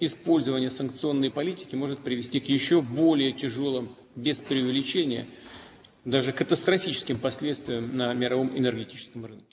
использование санкционной политики может привести к еще более тяжелым, без преувеличения, даже катастрофическим последствиям на мировом энергетическом рынке.